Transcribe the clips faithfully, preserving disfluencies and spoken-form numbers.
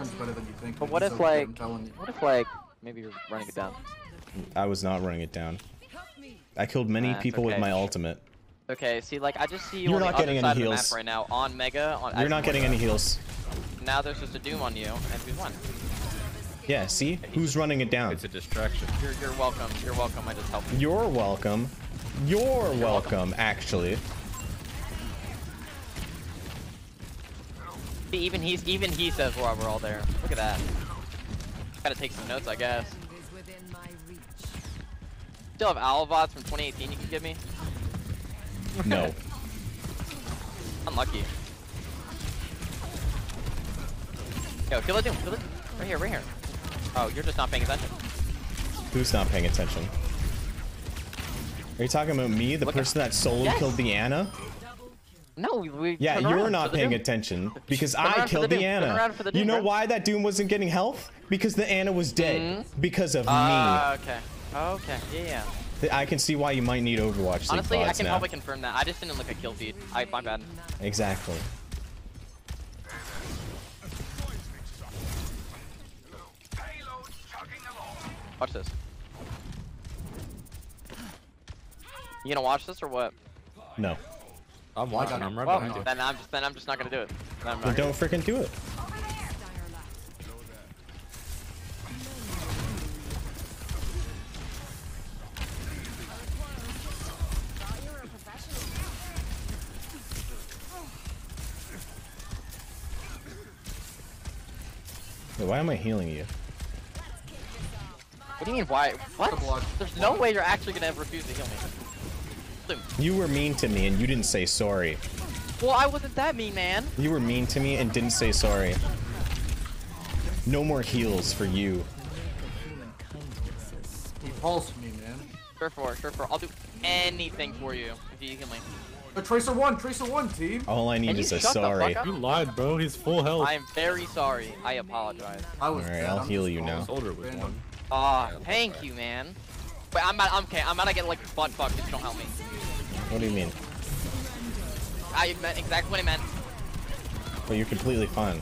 Everyone's better than you think. But what if like, what if like, maybe you're running it down? I was not running it down. I killed many nah, people okay. with my ultimate. Okay, see, like I just see you you're on not the getting other any side heals. Of the map right now on Mega. On, you're not getting any heals. Now there's just a Doom on you, and we won. Yeah, see? Who's running it down? It's a distraction. You're, you're welcome. You're welcome. I just helped you. You're welcome. You're, you're welcome, welcome, actually. See, even he's even he says while we're all there. Look at that. Gotta take some notes, I guess. Still have Alavots from twenty eighteen you can give me? No. Unlucky. Yo, kill it, Doom. Kill it. Right here, right here. Oh, you're just not paying attention. Who's not paying attention? Are you talking about me, the Look person that solo yes. killed the Anna? No, we. Yeah, you're not paying Doom. attention because I killed the, the Anna. The Doom, you know bro. why that Doom wasn't getting health? Because the Anna was dead mm-hmm. because of uh, me. Okay. Okay. Yeah. yeah. I can see why you might need Overwatch. Honestly, I can now. probably confirm that. I just didn't look at kill feed. I my bad. Exactly. Watch this. You gonna watch this or what? No. I'm watching. I'm right well, behind you. Then I'm just then I'm just not gonna do it. Then, then don't freaking do it. Wait, why am I healing you? What do you mean why? What? There's no way you're actually gonna refuse to heal me. You were mean to me and you didn't say sorry. Well, I wasn't that mean, man. You were mean to me and didn't say sorry. No more heals for you. You pulsed me, man. Sure for, sure for. I'll do anything for you if you heal me. A tracer one, tracer one, team. All I need and is a sorry. You lied, bro. He's full health. I am very sorry. I apologize. I was. All right, I'll I'm heal you now. Older with one. Aw, oh, thank you, man. But I'm not. I'm okay. I'm gonna get like butt fucked if you don't help me. What do you mean? I meant exactly what I meant. Well, you're completely fine.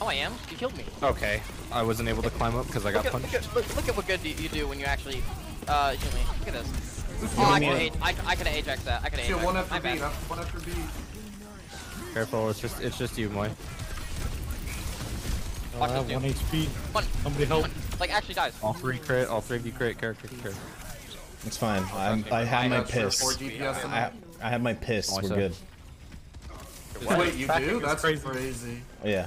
Oh, I am. You killed me. Okay. I wasn't able to climb up because I got look punched. At, look, at, look at what good you do when you actually uh, heal me. Look at this. Oh, I could Ajax, I, I could Ajax that. I could Ajax. One after B. One after B. Careful, it's just it's just you, Moi. I have one H P. One. Somebody help! One. Like actually dies. All three crit. All three of you crit. Character crit. It's fine. I'm, I have my piss. I, I have my piss. We're good. Wait, you do? That's crazy. Yeah.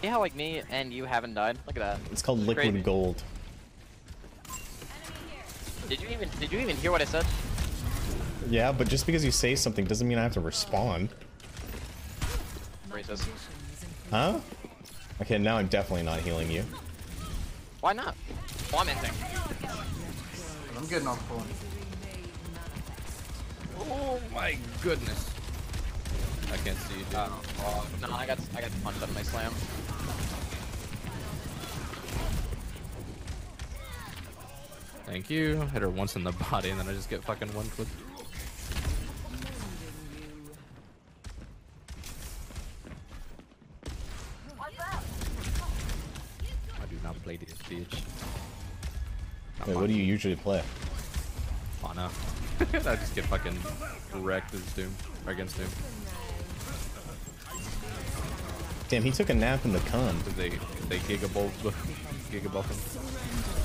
See how like me and you haven't died? Look at that. It's called liquid gold. Did you even did you even hear what I said? Yeah, but just because you say something doesn't mean I have to respond. Racist. Huh? Okay, now I'm definitely not healing you. Why not? Well, I'm ending. I'm getting off point. Oh my goodness. I can't see you. Uh, oh, no, I got I got punched out of my slam. Thank you. Hit her once in the body and then I just get fucking one clip. I do not play this bitch. Not Wait, mine. What do you usually play? Mana. I just get fucking wrecked as Doom. Or against Doom. Damn, he took a nap in the con. Did they, they gigabuff gigabuff him?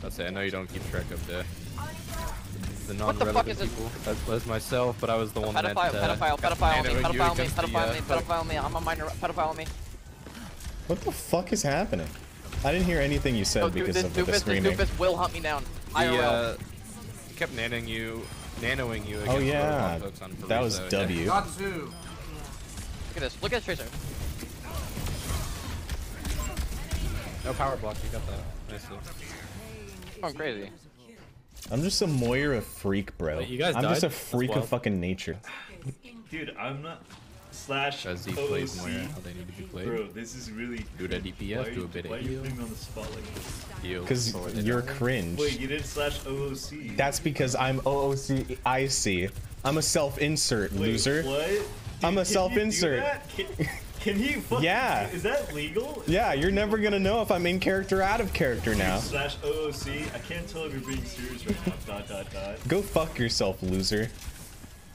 That's it. I know you don't keep track of the the non-relevant people. That was myself, but I was the one that. Pedophile, pedophile, pedophile me, pedophile me, pedophile me, pedophile me. I'm a minor. Pedophile me. What the fuck is happening? I didn't hear anything you said because of the screaming. Doofus will hunt me down. I kept nanoing you, nanoing you. Oh yeah, that was W. Look at this. Look at this tracer. No power block. You got that. Nicely. I'm crazy. I'm just a Moira freak, bro. Wait, you guys I'm died? just a freak of fucking nature. Dude, I'm not. slash as he plays Moira, how they need to be played. Bro, this is really do the D P S, do a bit of heal. Because you're cringe. Wait, you did slash O O C. That's because I'm O O C I C. I'm a self-insert, loser. What? I'm a self-insert. Can you fucking, yeah. Is that legal? Is yeah, that you're legal? Never gonna know if I'm in character or out of character now. Slash O O C, I can't tell if you're being serious right now. Dot, dot, dot. Go fuck yourself, loser.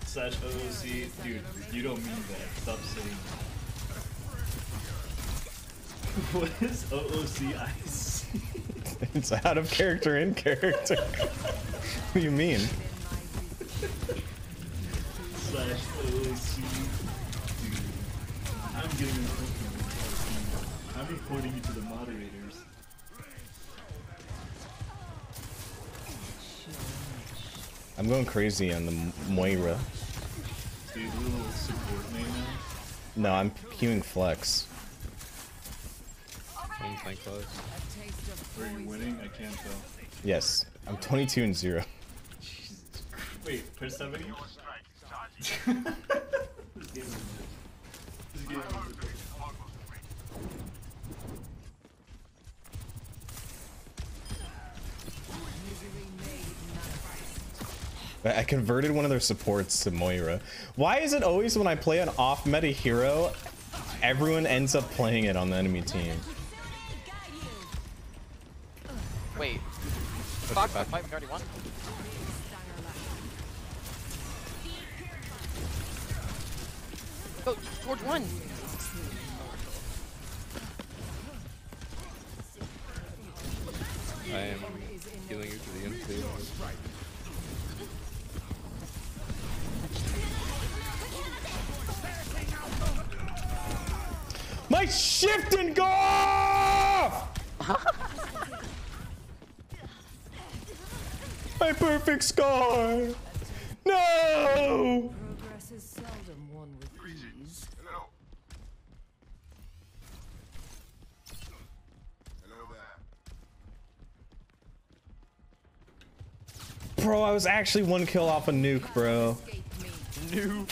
Slash O O C, dude, you don't mean that. Stop saying that. What is O O C I C? It's out of character, in character. What do you mean? Slash O O C. I'm getting a fucking I'm reporting you to the moderators. I'm going crazy on the Moira. So you're a little support main now? No, I'm queuing flex. I'm playing close. Are you winning? I can't tell. Yes, I'm twenty-two and zero. Jesus. Wait, press somebody? Yeah. I converted one of their supports to Moira. Why is it always when I play an off-meta hero, everyone ends up playing it on the enemy team? Wait. Fuck, my already won. Go, George won! I am healing you to the end too. My shift didn't go off! My perfect score! No! Bro, I was actually one kill off a nuke, bro. Nuke.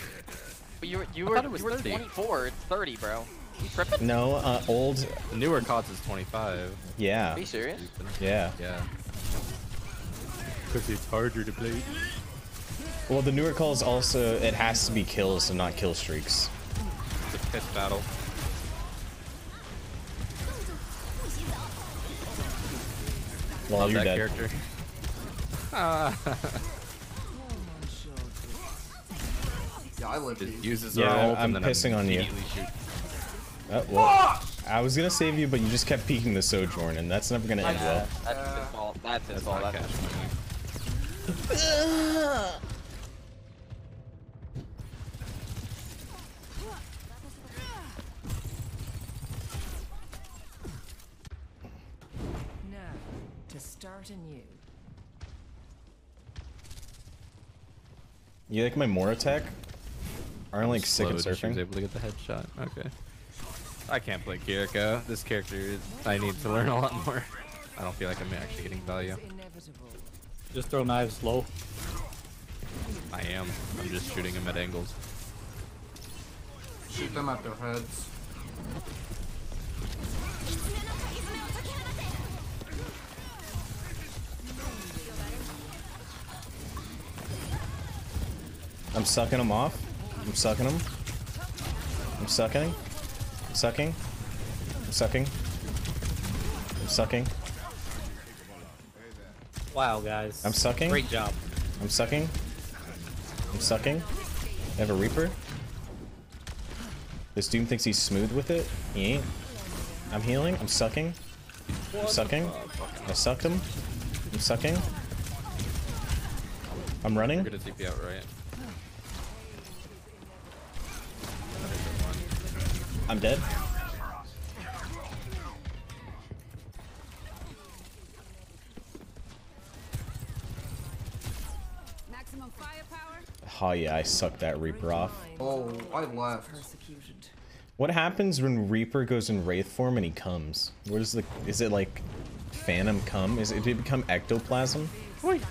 But you were, you were, it was you were twenty-four. It's thirty, bro. You tripping? No, uh, old. The newer C O Ds is twenty-five. Yeah. Are you serious? Yeah. Yeah. Because it's harder to play. Well, the newer calls also, it has to be kills and not kill streaks. It's a piss battle. Well, Love you're that dead. Character. Uh, yeah, I live it. Uses yeah, ult, I'm and then pissing I'm on you. Oh, well, I was gonna save you, but you just kept peeking the Sojourn, and that's never gonna end well. That's his fault. That's his fault. That's his fault. Now, to start anew. You like my Moira tech? Aren't like sick of surfing? She was able to get the headshot. Okay. I can't play Kiriko. This character, is, I need to learn a lot more. I don't feel like I'm actually getting value. Just throw knives low. I am. I'm just shooting them at angles. Shoot them at their heads. I'm sucking them off. I'm sucking them. I'm sucking. I'm sucking. I'm sucking. I'm sucking. Wow, guys. I'm sucking. Great job. I'm sucking. I'm sucking. I have a Reaper. This dude thinks he's smooth with it. He ain't. I'm healing. I'm sucking. I'm sucking. I sucked him. I'm sucking. I'm running. I'm gonna D P out, right? I'm dead. Maximum firepower. Oh yeah, I sucked that Reaper off. Oh, I left. What happens when Reaper goes in Wraith form and he comes? What is the? Is it like Phantom come? Is it? Did it become Ectoplasm? Wait.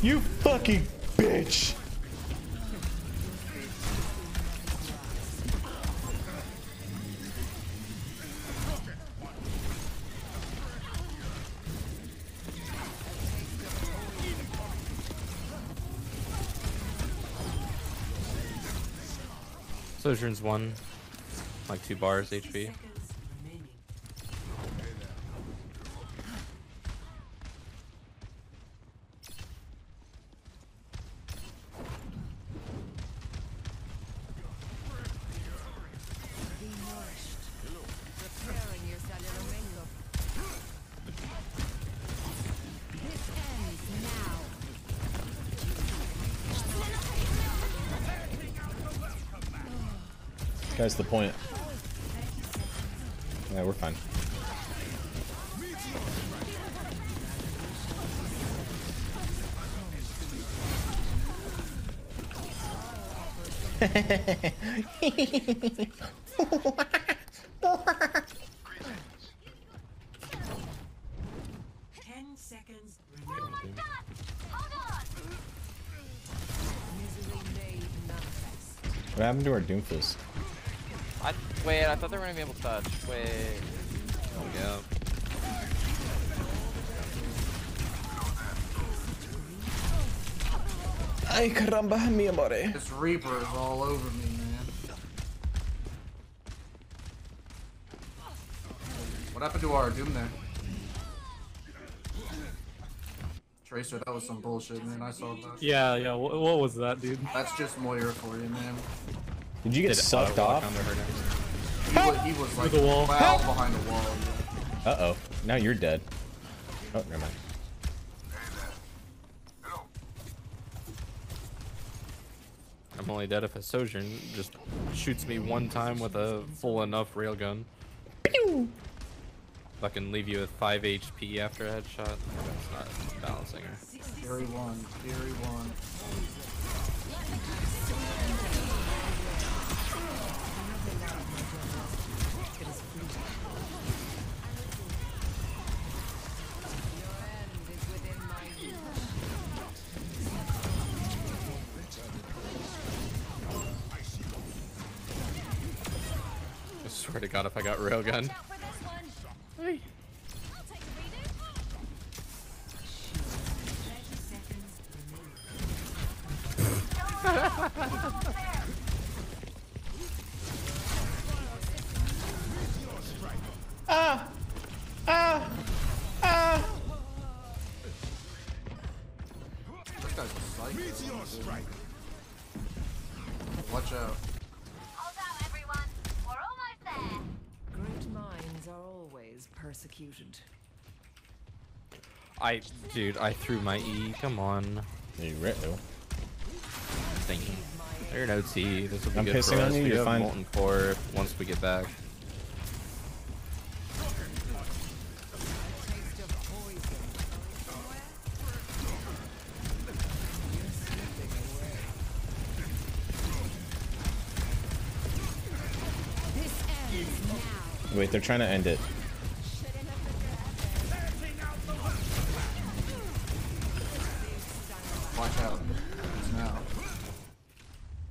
You fucking bitch. Sojourn's one, like two bars H P. That's the point. Yeah, we're fine. Ten seconds. Oh my God! Hold on. What happened to our Doomfist? I, wait, I thought they were gonna be able to touch. Wait. There we go. Ay caramba, mi amore. This Reaper is all over me, man. What happened to our Doom there? Tracer, that was some bullshit, man. I saw that. Yeah, yeah. What, what was that, dude? That's just Moira for you, man. Did you get Did sucked off? He was, he was like the wall. Wow, behind the wall. Uh oh. Now you're dead. Oh, never mind. I'm only dead if a Sojourn just shoots me one time with a full enough railgun. Fucking leave you with five H P after a headshot. That's not balancing her. Theory one. Theory one. I swear to God, if I got railgun. Hey. Ah! Ah! Ah! Watch out. Persecuted. I, dude, I threw my E. Come on. Hey, retro. Thank you. There are no T. This will be I'm good pissing for us. On you. We You're have fine. Molten Core once we get back. Wait, they're trying to end it. Watch out. Now.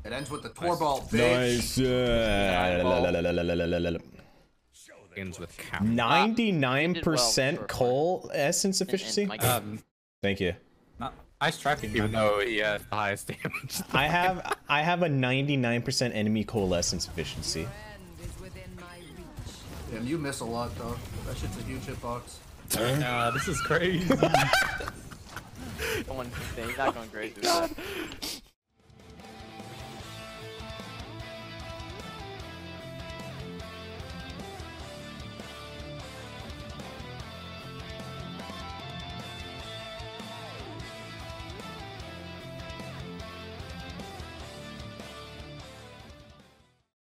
It ends with the Torball, nice. Bitch. Nice. ninety-nine percent coal essence efficiency? Um, Thank you. Not, I strike him even though he has the highest damage. I have, I have a ninety-nine percent enemy coal essence efficiency. Damn, you miss a lot, though. That shit's a huge hitbox. Nah, this is crazy. Someone, he's not going great, dude.